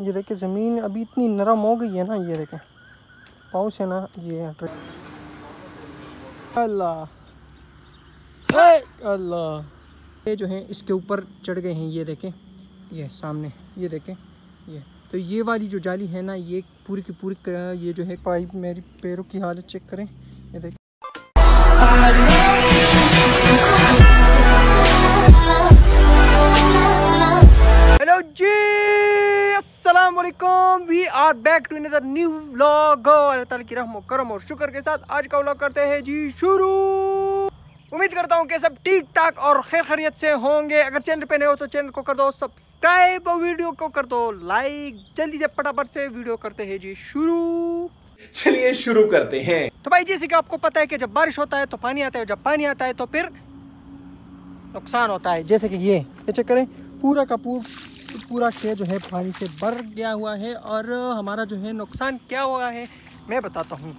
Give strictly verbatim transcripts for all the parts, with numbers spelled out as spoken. ये देखें ज़मीन अभी इतनी नरम हो गई है ना, ये देखें पाउच है ना, ये अल्लाह अल्लाह ये जो है इसके ऊपर चढ़ गए हैं। ये देखें ये सामने, ये देखें ये तो ये वाली जो जाली है ना ये पूरी की पूरी ये जो है पाइप। मेरी पैरों की हालत चेक करें, ये देखें। हेलो जी, अस्सलाम वालेकुम, we are back to another new vlog. अल्लाह ताला की रहमत करम और शुक्र के साथ आज का व्लॉग करते हैं जी शुरू। उम्मीद करता हूँ कि सब ठीक ठाक और खैर खैरियत से होंगे। अगर चैनल पे नए हो तो चैनल को कर दो सब्सक्राइब और वीडियो को कर दो लाइक। जल्दी से फटाफट से वीडियो करते हैं जी शुरू। चलिए शुरू करते हैं। तो भाई जैसे कि आपको पता है कि जब बारिश होता है तो पानी आता है, जब पानी आता है तो फिर नुकसान होता है। जैसे कि ये चेक करें, पूरा का पूरा पूरा खेत जो है पानी से भर गया हुआ है। और हमारा जो है नुकसान क्या हुआ है मैं बताता हूँ।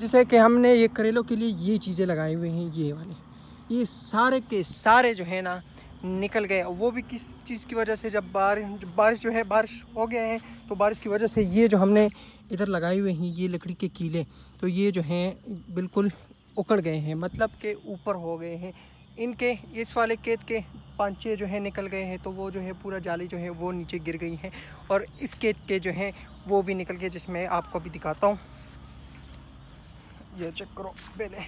जैसे कि हमने ये करेलों के लिए ये चीज़ें लगाए हुए हैं, ये वाले ये सारे के सारे जो है ना निकल गए। वो भी किस चीज़ की वजह से, जब बारिश बारिश जो है बारिश हो गए हैं तो बारिश की वजह से ये जो हमने इधर लगाए हुए हैं ये लकड़ी के कीले, तो ये जो हैं बिल्कुल उकड़ गए हैं, मतलब के ऊपर हो गए हैं। इनके इस वाले खेत के पांचे जो है निकल गए हैं, तो वो जो है पूरा जाली जो है वो नीचे गिर गई है। और इस खेत के जो हैं वो भी निकल गए, जिसमें आपको भी दिखाता हूँ। ये चेक करो पहले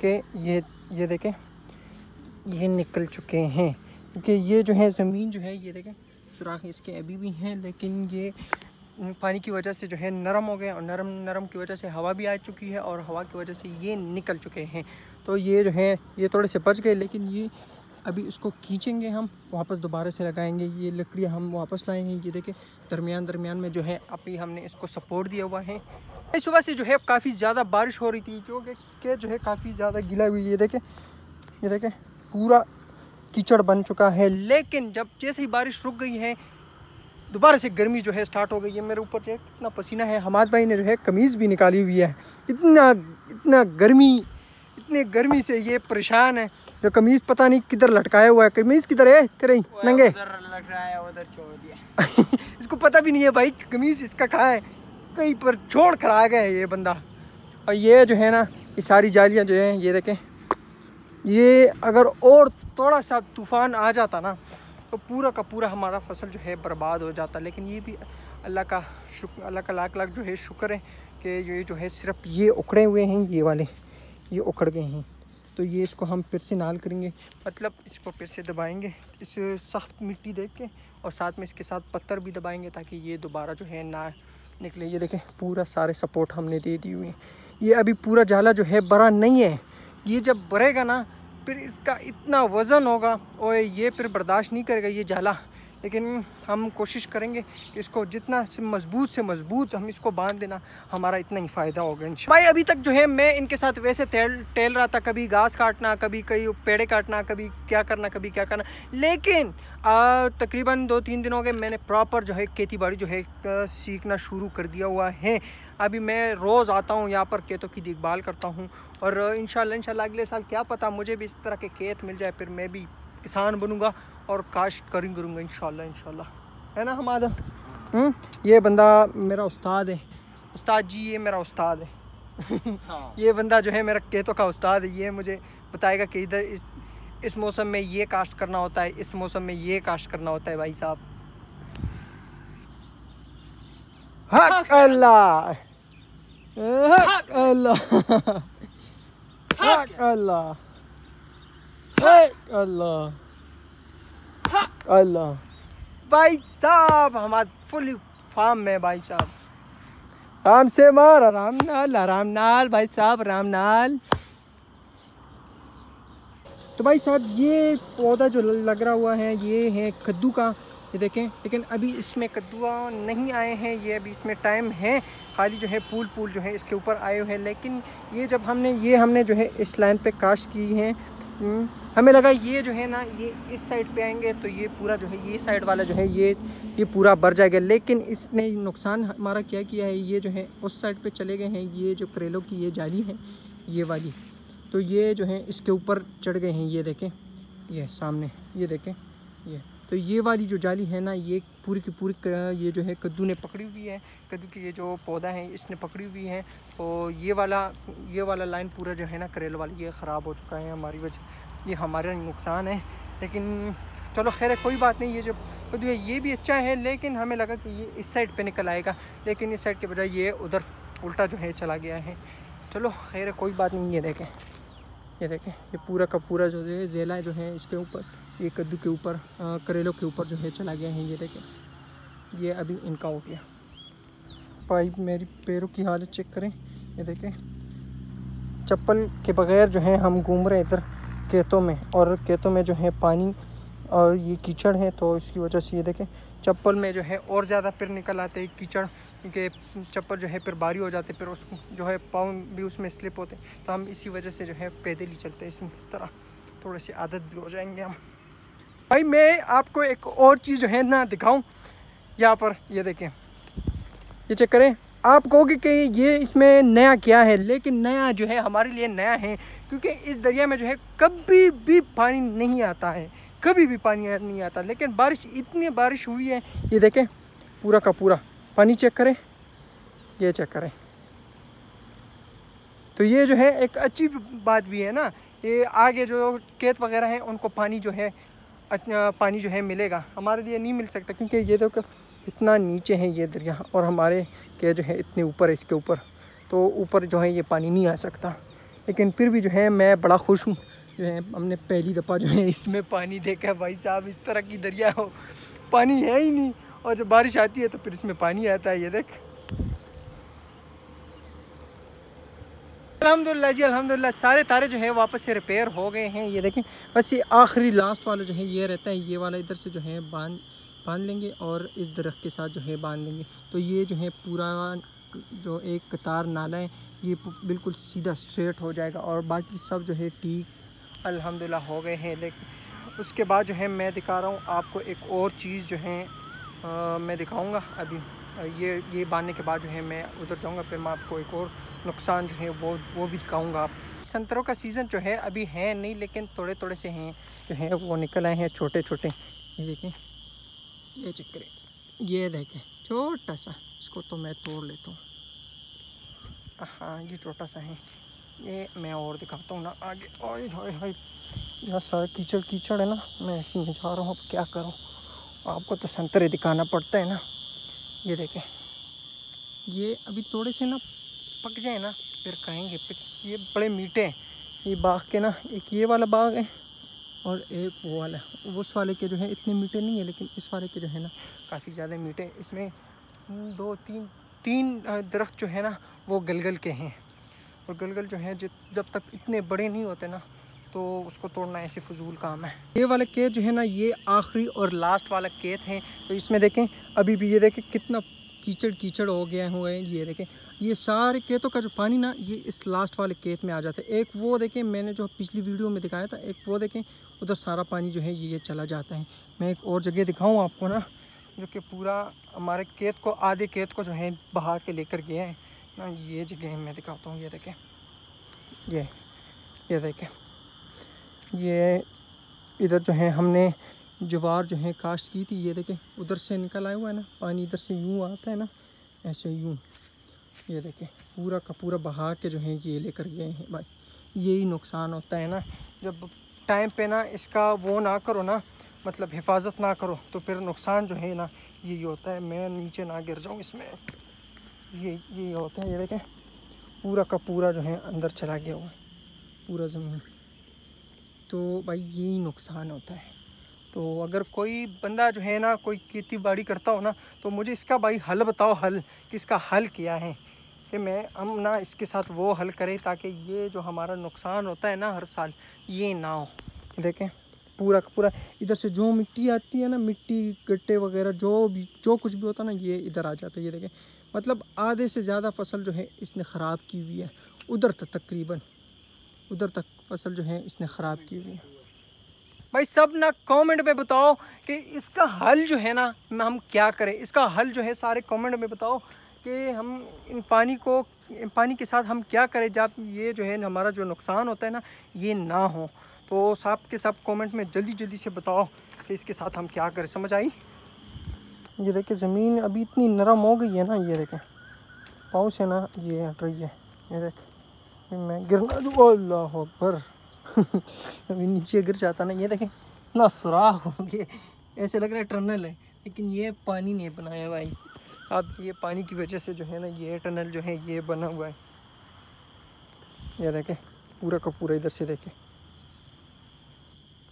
के ये ये देखें ये निकल चुके हैं, क्योंकि ये जो है ज़मीन जो है ये देखें सुराख इसके अभी भी हैं, लेकिन ये पानी की वजह से जो है नरम हो गए। और नरम नरम की वजह से हवा भी आ चुकी है और हवा की वजह से ये निकल चुके हैं। तो ये जो है ये थोड़े से बच गए, लेकिन ये अभी इसको खींचेंगे, हम वापस दोबारा से लगाएंगे। ये लकड़ियाँ हम वापस लाए हैं, ये देखें दरमियान दरमियान में जो है अभी हमने इसको सपोर्ट दिया हुआ है। इस सुबह से जो है काफ़ी ज़्यादा बारिश हो रही थी, जो कि जो है काफ़ी ज़्यादा गीला हुई। ये देखें ये देखें पूरा कीचड़ बन चुका है। लेकिन जब जैसे ही बारिश रुक गई है दोबारा से गर्मी जो है स्टार्ट हो गई है। मेरे ऊपर जो है इतना पसीना है, हमाद भाई ने जो है कमीज़ भी निकाली हुई है। इतना इतना गर्मी इतनी गर्मी से ये परेशान है, जो कमीज़ पता नहीं किधर लटकाया हुआ है। कमीज़ किधर है तेरे नंगे इसको पता भी नहीं है भाई कमीज़ इसका कहाँ है, कहीं पर छोड़ कर आ गया है ये बंदा। और ये जो है ना ये सारी जालियाँ जो हैं ये देखें, ये अगर और थोड़ा सा तूफ़ान आ जाता ना तो पूरा का पूरा हमारा फसल जो है बर्बाद हो जाता। लेकिन ये भी अल्लाह का शुक्र, अल्लाह का लाख लाख जो है शुक्र है कि ये जो है सिर्फ ये उखड़े हुए हैं, ये वाले ये उखड़ गए हैं। तो ये इसको हम फिर से नाल करेंगे, मतलब इसको फिर से दबाएंगे इस सख्त मिट्टी देख के, और साथ में इसके साथ पत्थर भी दबाएंगे ताकि ये दोबारा जो है ना निकले। ये देखें पूरा सारे सपोर्ट हमने दे दिए हुए हैं। ये अभी पूरा जाला जो है बड़ा नहीं है, ये जब बढ़ेगा ना फिर इसका इतना वज़न होगा और ये फिर बर्दाश्त नहीं करेगा ये जाला। लेकिन हम कोशिश करेंगे कि इसको जितना से मजबूत से मजबूत हम इसको बांध देना, हमारा इतना ही फ़ायदा होगा इंशाअल्लाह। भाई अभी तक जो है मैं इनके साथ वैसे टहल टहल रहा था, कभी घास काटना, कभी कई पेड़े काटना, कभी क्या करना कभी क्या करना। लेकिन आ, तकरीबन दो तीन दिन हो गए मैंने प्रॉपर जो है खेती बाड़ी जो है सीखना शुरू कर दिया हुआ है। अभी मैं रोज़ आता हूँ यहाँ पर, खेतों की देखभाल करता हूँ। और इंशाअल्लाह इंशाअल्लाह अगले साल क्या पता मुझे भी इस तरह के खेत मिल जाए, फिर मैं भी किसान बनूँगा और काश्त करेंगे करूँगा इंशाल्लाह इंशाल्लाह, है ना हमारा। हम्म ये बंदा मेरा उस्ताद है, उस्ताद जी ये मेरा उस्ताद है हाँ। ये बंदा जो है मेरा खेतों का उस्ताद है, ये मुझे बताएगा कि इधर इस इस मौसम में ये काश्त करना होता है, इस मौसम में ये काश्त करना होता है। भाई साहब हक अल्लाह हक अल्लाह हक अल्लाह हक अल्लाह अल्लाह। भाई साहब हमारे फुल फार्म में भाई साहब आराम से मार, आराम नाल आराम नाल भाई साहब आराम नाल। तो भाई साहब ये पौधा जो लग रहा हुआ है ये है कद्दू का, ये देखें। लेकिन अभी इसमें कद्दू नहीं आए हैं, ये अभी इसमें टाइम है, खाली जो है फूल फूल जो है इसके ऊपर आए हुए हैं। लेकिन ये जब हमने ये हमने जो है इस लाइन पे काश्त की है, हमें लगा ये जो है ना ये इस साइड पे आएंगे तो ये पूरा जो है ये साइड वाला जो है ये ये पूरा भर जाएगा। लेकिन इसने नुकसान हमारा क्या किया है, ये जो है उस साइड पे चले गए हैं। ये जो करेलों की ये जाली है ये वाली, तो ये जो है इसके ऊपर चढ़ गए हैं। ये देखें ये सामने, ये देखें ये तो ये वाली जो जाली है ना, ये पूरी की पूरी ये जो है कद्दू ने पकड़ी हुई है, कद्दू की ये जो पौधा है इसने पकड़ी हुई है। और ये वाला ये वाला लाइन पूरा जो है ना करेला वाली, ये ख़राब हो चुका है हमारी वजह, ये हमारा नुकसान है। लेकिन चलो खैर कोई बात नहीं, ये जो कद्दू है ये भी अच्छा है, लेकिन हमें लगा कि ये इस साइड पर निकल आएगा, लेकिन इस साइड के बजाय ये उधर उल्टा जो है चला गया है। चलो खैर कोई बात नहीं। ये देखें ये देखें ये पूरा का पूरा जो है ज़ेला जो है इसके ऊपर, ये कद्दू के ऊपर, करेलों के ऊपर जो है चला गया है। ये देखें ये अभी इनका हो गया। पाइप मेरी पैरों की हालत चेक करें। ये देखें चप्पल के बग़ैर जो है हम घूम रहे इधर खेतों में, और खेतों में जो है पानी और ये कीचड़ है, तो इसकी वजह से ये देखें चप्पल में जो है और ज़्यादा फिर निकल आते हैं कीचड़, क्योंकि चप्पल जो है फिर भारी हो जाते, फिर उसको जो है पाँव भी उसमें स्लिप होते, तो हम इसी वजह से जो है पैदल ही चलते हैं इसमें, इस तरह थोड़ी सी आदत भी हो जाएंगे हम। भाई मैं आपको एक और चीज़ जो है ना दिखाऊं यहाँ पर, ये देखें ये चेक करें। आप कहोगे कि ये इसमें नया क्या है, लेकिन नया जो है हमारे लिए नया है, क्योंकि इस दरिया में जो है कभी भी पानी नहीं आता है, कभी भी पानी नहीं आता, लेकिन बारिश इतनी बारिश हुई है। ये देखें पूरा का पूरा पानी चेक करें, ये चेक करें। तो ये जो है एक अच्छी बात भी है ना, ये आगे जो खेत वगैरह हैं उनको पानी जो है पानी जो है मिलेगा, हमारे लिए नहीं मिल सकता, क्योंकि ये तो इतना नीचे है ये दरिया, और हमारे के जो है इतने ऊपर है इसके ऊपर, तो ऊपर जो है ये पानी नहीं आ सकता। लेकिन फिर भी जो है मैं बड़ा खुश हूँ जो है, हमने पहली दफ़ा जो है इसमें पानी देखा है। भाई साहब इस तरह की दरिया हो पानी है ही नहीं, और जब बारिश आती है तो फिर इसमें पानी आता है। ये देख अल्हम्दुलिल्लाह जी अल्हम्दुलिल्लाह सारे तारे जो है वापस से रिपेयर हो गए हैं। ये देखें बस ये आखिरी लास्ट वाला जो है ये रहता है, ये वाला इधर से जो है बांध बांध लेंगे और इस दरख्त के साथ जो है बांध लेंगे। तो ये जो है पूरा जो एक कतार नाला है ये बिल्कुल सीधा स्ट्रेट हो जाएगा, और बाकी सब जो है ठीक अल्हम्दुलिल्लाह हो गए हैं। लेकिन उसके बाद जो है मैं दिखा रहा हूँ आपको एक और चीज़ जो है आ, मैं दिखाऊंगा अभी। ये ये बांधने के बाद जो है मैं उधर जाऊंगा, फिर मैं आपको एक और नुकसान जो है वो वो भी दिखाऊंगा। आप संतरों का सीज़न जो है अभी है नहीं, लेकिन थोड़े थोड़े से हैं जो है वो निकल आए हैं छोटे छोटे। ये देखें ये चेक करें, ये देखें छोटा सा, इसको तो मैं तोड़ लेता हूँ। हाँ ये छोटा सा है, ये मैं और दिखाता हूँ ना आगे। ओए हाय हाय यहाँ सारा कीचड़ कीचड़ है ना, मैं ऐसे में जा रहा हूँ, अब क्या करूँ, आपको तो संतरे दिखाना पड़ता है ना। ये देखें ये अभी थोड़े से ना पक जाए ना फिर खाएँगे, ये बड़े मीठे हैं। ये बाग के ना एक ये वाला बाग है और एक वो वाला, उस वाले के जो है इतने मीठे नहीं है, लेकिन इस वाले के जो है ना काफ़ी ज़्यादा मीठे। इसमें दो तीन तीन दरख्त जो है ना वो गलगल के हैं, और गलगल जो है जब तक इतने बड़े नहीं होते ना तो उसको तोड़ना ऐसे फजूल काम है। ये वाला खेत जो है ना ये आखिरी और लास्ट वाला खेत है, तो इसमें देखें अभी भी ये देखें कितना कीचड़ कीचड़ हो गया हुआ है। ये देखें ये सारे खेतों का जो पानी ना ये इस लास्ट वाले खेत में आ जाता है। एक वो देखें मैंने जो पिछली वीडियो में दिखाया था, एक वो देखें उधर सारा पानी जो है ये ये चला जाता है। मैं एक और जगह दिखाऊँ आपको ना, जो कि पूरा हमारे खेत को आधे खेत को जो है बहा के लेकर गया है ना, ये जगह मैं दिखाता हूँ। ये देखें ये ये देखें ये इधर जो है हमने ज्वार जो है काश्त की थी। ये देखें उधर से निकल आया हुआ है ना पानी, इधर से यूँ आता है ना ऐसे यूँ। ये देखें पूरा का पूरा बहा के जो है ये लेकर गए हैं। भाई यही नुकसान होता है ना, जब टाइम पे ना इसका वो ना करो ना, मतलब हिफाजत ना करो, तो फिर नुकसान जो है ना यही होता है। मैं नीचे ना गिर जाऊँ इसमें, ये ये होता है। ये देखें पूरा का पूरा जो है अंदर चला गया हुआ है पूरा ज़मीन, तो भाई यही नुकसान होता है। तो अगर कोई बंदा जो है ना कोई खेती बाड़ी करता हो ना, तो मुझे इसका भाई हल बताओ, हल कि इसका हल क्या है, कि मैं हम ना इसके साथ वो हल करें ताकि ये जो हमारा नुकसान होता है ना हर साल ये ना हो। देखें पूरा का पूरा इधर से जो मिट्टी आती है ना, मिट्टी गट्टे वगैरह जो भी जो कुछ भी होता है ना ये इधर आ जाता है। ये देखें मतलब आधे से ज़्यादा फसल जो है इसने ख़राब की हुई है, उधर तक तकरीबन उधर तक फसल जो है इसने ख़राब की हुई है। भाई सब ना कमेंट में बताओ कि इसका हल जो है ना हम क्या करें, इसका हल जो है सारे कमेंट में बताओ कि हम इन पानी को इन पानी के साथ हम क्या करें, जब ये जो है हमारा जो नुकसान होता है ना ये ना हो। तो सब के सब कमेंट में जल्दी जल्दी से बताओ कि इसके साथ हम क्या करें। समझ आई? ये देखें ज़मीन अभी इतनी नरम हो गई है ना, ये देखें पाउच है ना, ये हट रही है, ये देखें मैं गिरना दूँ, अल्लाह अकबर अभी नीचे गिर जाता ना, ये देखें ना सुराख हो गया, ऐसे लग रहा है टनल है, लेकिन ये पानी नहीं बनाया भाई। अब ये पानी की वजह से जो है ना ये टनल जो है ये बना हुआ है, ये देखें पूरा का पूरा इधर से देखें।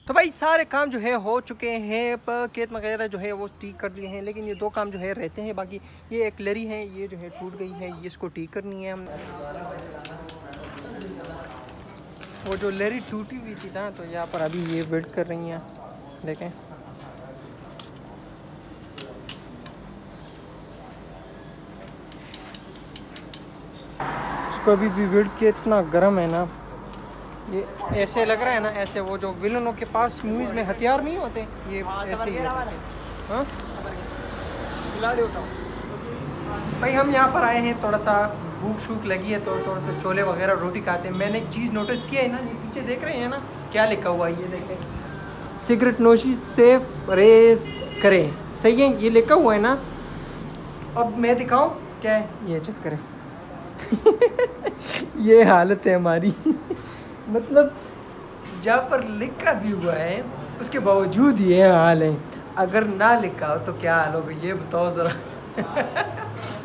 तो भाई सारे काम जो है हो चुके हैं, खेत वगैरह जो है वो ठीक कर लिए हैं, लेकिन ये दो काम जो है रहते हैं बाकी। ये एक लरी है, ये जो है टूट गई है, ये इसको ठीक करनी है। हम वो जो लरी टूटी हुई थी ना, तो यहाँ पर अभी ये वेट कर रही हैं, देखें इसको अभी भी वेट किया, इतना गर्म है ना, ये ऐसे लग रहा है ना, ऐसे वो जो विलनों के पास मूवीज में हथियार नहीं होते, ये ऐसे ही हाँ। भाई हम यहाँ पर आए हैं, थोड़ा सा भूख शूख लगी है, तो थोड़ा सा छोले वगैरह रोटी खाते हैं। मैंने एक चीज़ नोटिस की है ना, ये पीछे देख रहे हैं ना क्या लिखा हुआ है, ये देखें सिगरेट नोशी से परहेज करें, सही है, ये लिखा हुआ है ना। अब मैं दिखाऊँ क्या ये चेक करें ये हालत है हमारी मतलब जहाँ पर लिखा भी हुआ है उसके बावजूद ये हाल है, अगर ना लिखा हो तो क्या हाल होगा ये बताओ ज़रा